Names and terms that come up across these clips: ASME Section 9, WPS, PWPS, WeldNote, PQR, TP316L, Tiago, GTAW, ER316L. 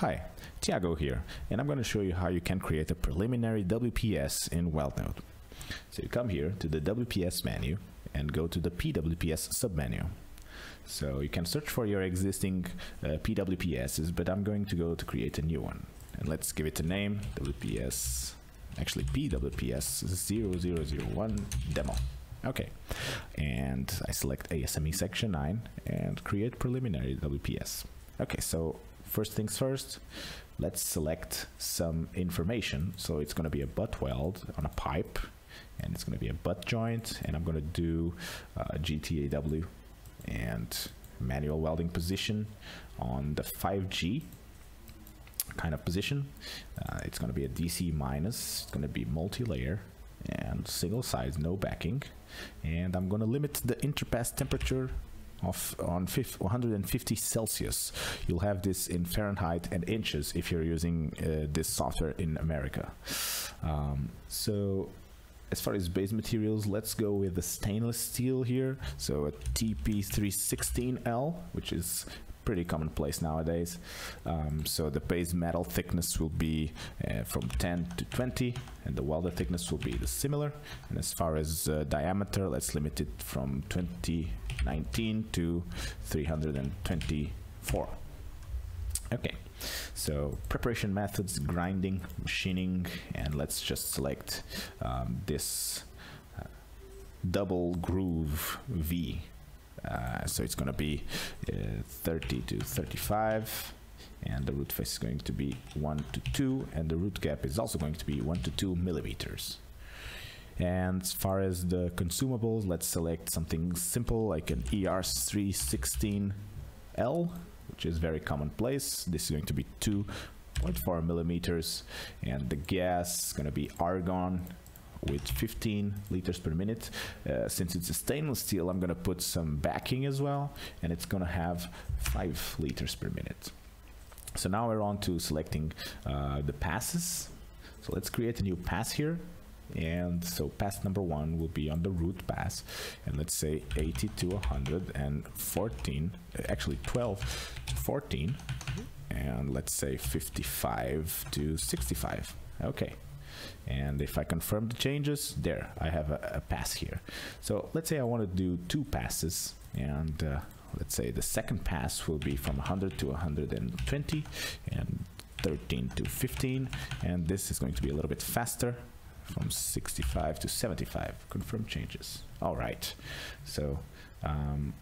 Hi, Tiago here, and I'm going to show you how you can create a preliminary WPS in WeldNote. So you come here to the WPS menu and go to the PWPS submenu. So you can search for your existing PWPSs, but I'm going to go to create a new one. And let's give it a name, WPS, actually PWPS 0001 demo. Okay, and I select ASME Section 9 and create preliminary WPS. Okay, so first things first, let's select some information. So it's going to be a butt weld on a pipe, and it's going to be a butt joint, and I'm going to do GTAW and manual welding position on the 5G kind of position. It's going to be a DC minus, it's going to be multi-layer and single size, no backing, and I'm going to limit the interpass temperature on 150 Celsius. You'll have this in Fahrenheit and inches if you're using this software in America. So as far as base materials, let's go with the stainless steel here. So a TP316L, which is pretty commonplace nowadays. So the base metal thickness will be from 10 to 20, and the welder thickness will be similar. And as far as diameter, let's limit it from 2019 to 324. Okay, so preparation methods, grinding, machining, and let's just select this double groove V. So it's going to be 30 to 35, and the root face is going to be 1 to 2, and the root gap is also going to be 1 to 2 millimeters. And as far as the consumables, let's select something simple like an ER316L, which is very commonplace. This is going to be 2.4 millimeters, and the gas is going to be argon with 15 liters per minute. Since it's a stainless steel, I'm going to put some backing as well, and it's going to have 5 liters per minute. So now we're on to selecting the passes. So let's create a new pass here. And so pass number 1 will be on the root pass, and let's say 80 to 114, actually 12 to 14, and let's say 55 to 65. Okay, and if I confirm the changes, there I have a pass here. So let's say I want to do 2 passes, and let's say the second pass will be from 100 to 120 and 13 to 15, and this is going to be a little bit faster, from 65 to 75, confirm changes. All right, so I'm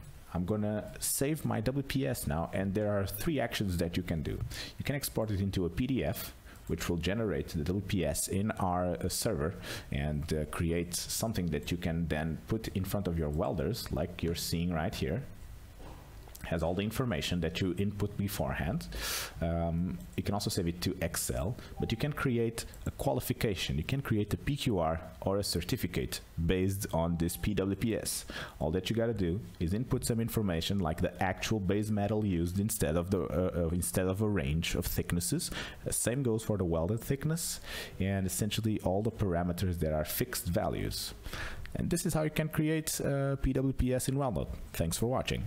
gonna save my WPS now, and there are 3 actions that you can do. You can export it into a PDF, which will generate the WPS in our server and create something that you can then put in front of your welders, like you're seeing right here. Has all the information that you input beforehand. You can also save it to Excel, but you can create a qualification. You can create a PQR or a certificate based on this PWPS. All that you gotta do is input some information like the actual base metal used instead of the a range of thicknesses. The same goes for the welded thickness, and essentially all the parameters that are fixed values. And this is how you can create PWPS in WeldNote. Thanks for watching.